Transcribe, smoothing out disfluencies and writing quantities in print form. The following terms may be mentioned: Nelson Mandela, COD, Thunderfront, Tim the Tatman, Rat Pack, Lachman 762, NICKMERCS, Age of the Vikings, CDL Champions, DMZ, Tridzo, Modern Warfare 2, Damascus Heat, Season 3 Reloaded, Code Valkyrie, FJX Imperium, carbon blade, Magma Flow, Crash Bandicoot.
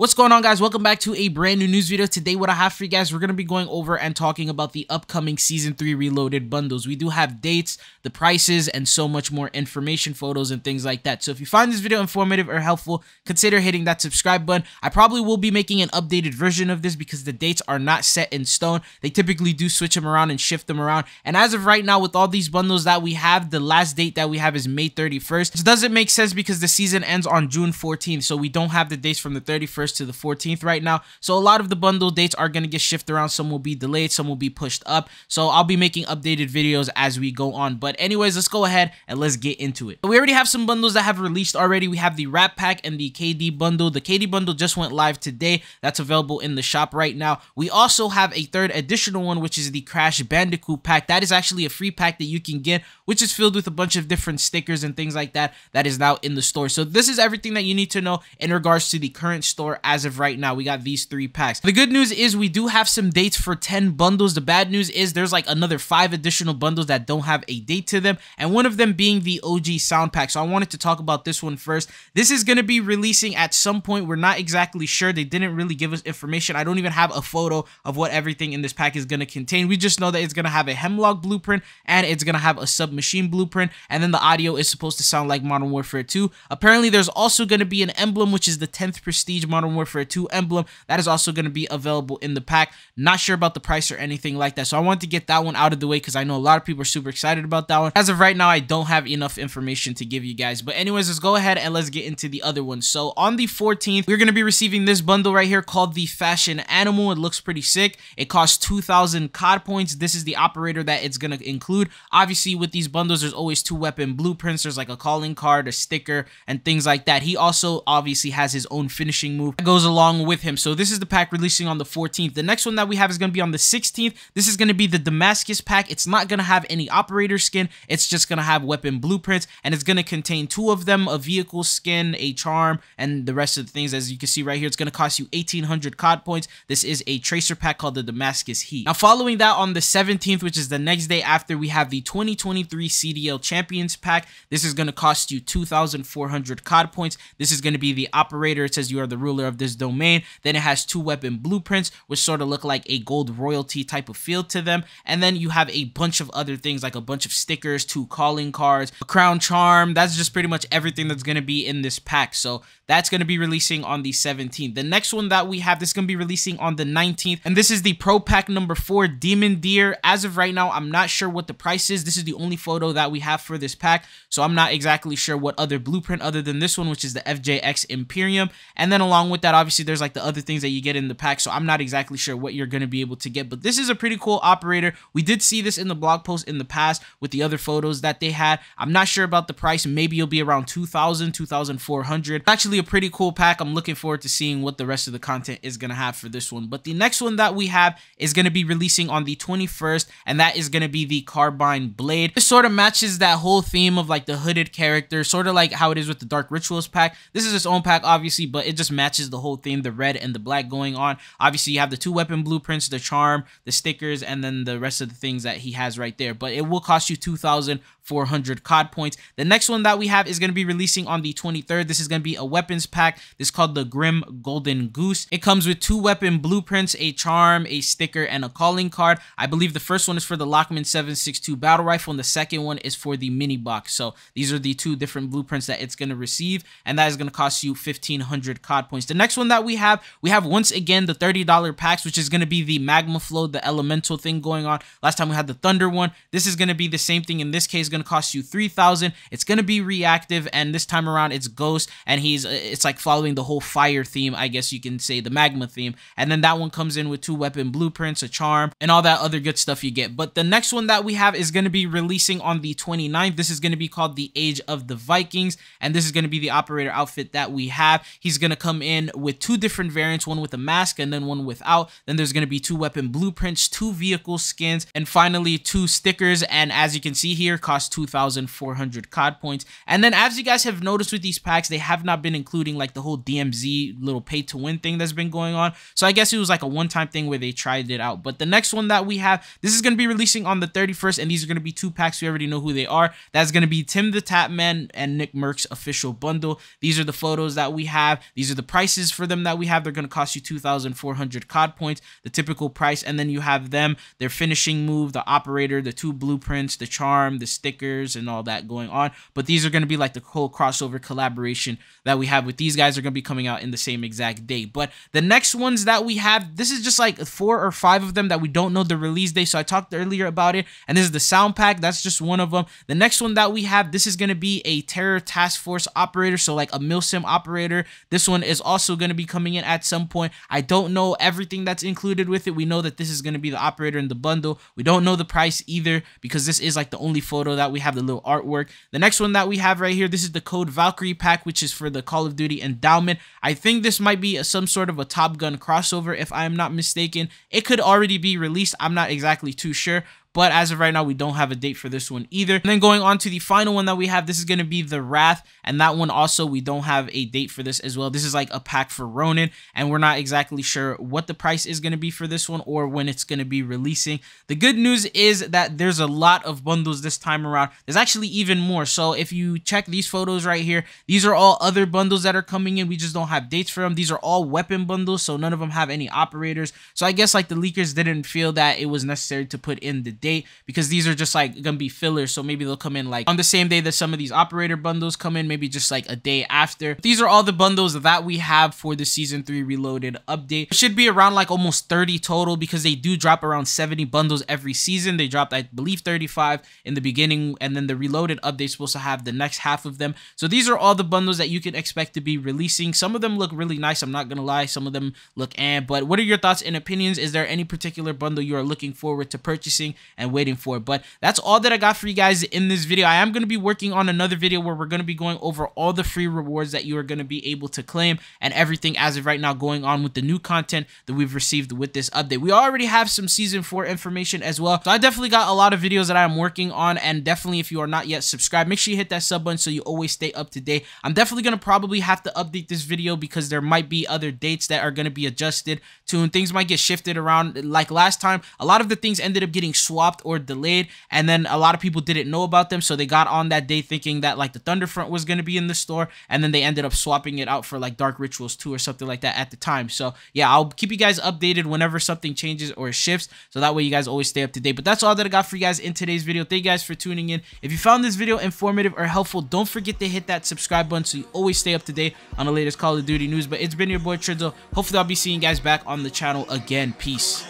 What's going on, guys? Welcome back to a brand new news video. Today what I have for you guys, we're going to be going over and talking about the upcoming Season 3 Reloaded bundles. We do have dates, the prices, and so much more information, photos, and things like that. So if you find this video informative or helpful, consider hitting that subscribe button. I probably will be making an updated version of this because the dates are not set in stone. They typically do switch them around and shift them around. And as of right now, with all these bundles that we have, the last date that we have is May 31st. This doesn't make sense because the season ends on June 14th, so we don't have the dates from the 31st to the 14th right now. So a lot of the bundle dates are going to get shifted around. Some will be delayed, some will be pushed up. So I'll be making updated videos as we go on. But anyways, let's go ahead and let's get into it. So we already have some bundles that have released already. We have the Rat Pack and the KD bundle. The KD bundle just went live today. That's available in the shop right now. We also have a third additional one, which is the Crash Bandicoot pack. That is actually a free pack that you can get, which is filled with a bunch of different stickers and things like that that is now in the store. So this is everything that you need to know in regards to the current store as of right now. We got these three packs. The good news is we do have some dates for 10 bundles. The bad news is there's like another 5 additional bundles that don't have a date to them, and one of them being the OG sound pack. So I wanted to talk about this one first. This is going to be releasing at some point. We're not exactly sure. They didn't really give us information. I don't even have a photo of what everything in this pack is going to contain. We just know that it's going to have a hemlock blueprint and it's going to have a submachine blueprint, and then the audio is supposed to sound like Modern Warfare 2. Apparently there's also going to be an emblem, which is the 10th prestige Modern Warfare 2 emblem. That is also going to be available in the pack. Not sure about the price or anything like that, so I wanted to get that one out of the way because I know a lot of people are super excited about that one. As of right now, I don't have enough information to give you guys, but anyways, let's go ahead and let's get into the other one. So on the 14th, we're going to be receiving this bundle right here called the Fashion Animal. It looks pretty sick. It costs 2,000 COD points. This is the operator that it's going to include. Obviously, with these bundles, there's always 2 weapon blueprints. There's like a calling card, a sticker, and things like that. He also obviously has his own finishing move that goes along with him. So this is the pack releasing on the 14th. The next one that we have is going to be on the 16th. This is going to be the Damascus pack. It's not going to have any operator skin. It's just going to have weapon blueprints, and it's going to contain 2 of them, a vehicle skin, a charm, and the rest of the things. As you can see right here, it's going to cost you 1,800 COD points. This is a tracer pack called the Damascus Heat. Now following that, on the 17th, which is the next day after, we have the 2023 CDL Champions pack. This is going to cost you 2,400 COD points. This is going to be the operator. It says you are the ruler of this domain. Then it has 2 weapon blueprints, which sort of look like a gold royalty type of feel to them, and then you have a bunch of other things like a bunch of stickers, 2 calling cards, a crown charm. That's just pretty much everything that's going to be in this pack. So that's going to be releasing on the 17th. The next one that we have, this is going to be releasing on the 19th, and this is the Pro Pack number 4 Demon Deer. As of right now, I'm not sure what the price is. This is the only photo that we have for this pack, so I'm not exactly sure what other blueprint other than this one, which is the FJX Imperium. And then along with that, obviously, there's like the other things that you get in the pack, so I'm not exactly sure what you're going to be able to get, but this is a pretty cool operator. We did see this in the blog post in the past with the other photos that they had. I'm not sure about the price. Maybe it'll be around 2,000, 2,400. Actually, a pretty cool pack. I'm looking forward to seeing what the rest of the content is going to have for this one. But the next one that we have is going to be releasing on the 21st, and that is going to be the Carbine Blade. This sort of matches that whole theme of like the hooded character, sort of like how it is with the Dark Rituals pack. This is its own pack, obviously, but it just matches the whole theme, the red and the black going on. Obviously, you have the 2 weapon blueprints, the charm, the stickers, and then the rest of the things that he has right there. But it will cost you 2,400 COD points. The next one that we have is going to be releasing on the 23rd. This is going to be a weapons pack. This is called the Grim Golden Goose. It comes with 2 weapon blueprints, a charm, a sticker, and a calling card. I believe the first one is for the Lachman 762 battle rifle, and the second one is for the mini box. So these are the 2 different blueprints that it's going to receive, and that is going to cost you 1,500 COD points. The next one that we have once again the $30 packs, which is going to be the Magma Flow, the elemental thing going on. Last time we had the Thunder one. This is going to be the same thing. In this case, going to cost you 3,000. It's going to be reactive, and this time around it's Ghost, and it's like following the whole fire theme, I guess you can say, the magma theme. And then that one comes in with 2 weapon blueprints, a charm, and all that other good stuff you get. But the next one that we have is going to be releasing on the 29th. This is going to be called the Age of the Vikings, and this is going to be the operator outfit that we have. He's going to come in with 2 different variants, one with a mask and then one without. Then there's going to be 2 weapon blueprints, 2 vehicle skins, and finally 2 stickers. And as you can see here, cost cost 2,400 COD points. And then as you guys have noticed with these packs, they have not been including like the whole DMZ little pay to win thing that's been going on. So I guess it was like a one-time thing where they tried it out. But the next one that we have, this is going to be releasing on the 31st, and these are going to be two packs. We already know who they are. That's going to be Tim the Tatman and NICKMERCS official bundle. These are the photos that we have. These are the prices for them that we have. They're going to cost you 2,400 COD points, the typical price. And then you have them, their finishing move, the operator, the two blueprints, the charm, the stickers, and all that going on. But these are going to be like the whole crossover collaboration that we have with these guys are going to be coming out in the same exact day. But the next ones that we have, this is just like 4 or 5 of them that we don't know the release day. So I talked earlier about it, and this is the sound pack. That's just one of them. The next one that we have, this is going to be a terror task force operator, so like a milsim operator. This one is also going to be coming in at some point. I don't know everything that's included with it. We know that this is going to be the operator in the bundle. We don't know the price either, because this is like the only photo that we have, the little artwork. The next one that we have right here, this is the Code Valkyrie pack, which is for the Call of Duty endowment. I think this might be some sort of a Top Gun crossover, if I'm not mistaken. It could already be released. I'm not exactly too sure. But as of right now, we don't have a date for this one either. And then going on to the final one that we have, this is going to be the Wrath. And that one also, we don't have a date for this as well. This is like a pack for Ronin, and we're not exactly sure what the price is going to be for this one or when it's going to be releasing. The good news is that there's a lot of bundles this time around. There's actually even more. So if you check these photos right here, these are all other bundles that are coming in. We just don't have dates for them. These are all weapon bundles, so none of them have any operators. So I guess like the leakers didn't feel that it was necessary to put in the date, because these are just like gonna be fillers. So maybe they'll come in like on the same day that some of these operator bundles come in, maybe just like a day after. These are all the bundles that we have for the Season 3 Reloaded update. It should be around like almost 30 total, because they do drop around 70 bundles every season. They dropped, I believe, 35 in the beginning, and then the Reloaded update's supposed to have the next half of them. So these are all the bundles that you can expect to be releasing. Some of them look really nice, I'm not gonna lie. Some of them look but what are your thoughts and opinions? Is there any particular bundle you are looking forward to purchasing and waiting for? But that's all that I got for you guys in this video. I am going to be working on another video where we're going to be going over all the free rewards that you are going to be able to claim and everything as of right now going on with the new content that we've received with this update. We already have some Season 4 information as well, so I definitely got a lot of videos that I'm working on. And definitely, if you are not yet subscribed, make sure you hit that sub button so you always stay up to date. I'm definitely going to probably have to update this video because there might be other dates that are going to be adjusted to, and things might get shifted around. Like last time, a lot of the things ended up getting swapped or delayed, and then a lot of people didn't know about them, so they got on that day thinking that like the Thunderfront was going to be in the store, and then they ended up swapping it out for like Dark Rituals 2 or something like that at the time. So yeah, I'll keep you guys updated whenever something changes or shifts, so that way you guys always stay up to date. But that's all that I got for you guys in today's video. Thank you guys for tuning in. If you found this video informative or helpful, don't forget to hit that subscribe button so you always stay up to date on the latest Call of Duty news. But it's been your boy Tridzo. Hopefully I'll be seeing you guys back on the channel again. Peace.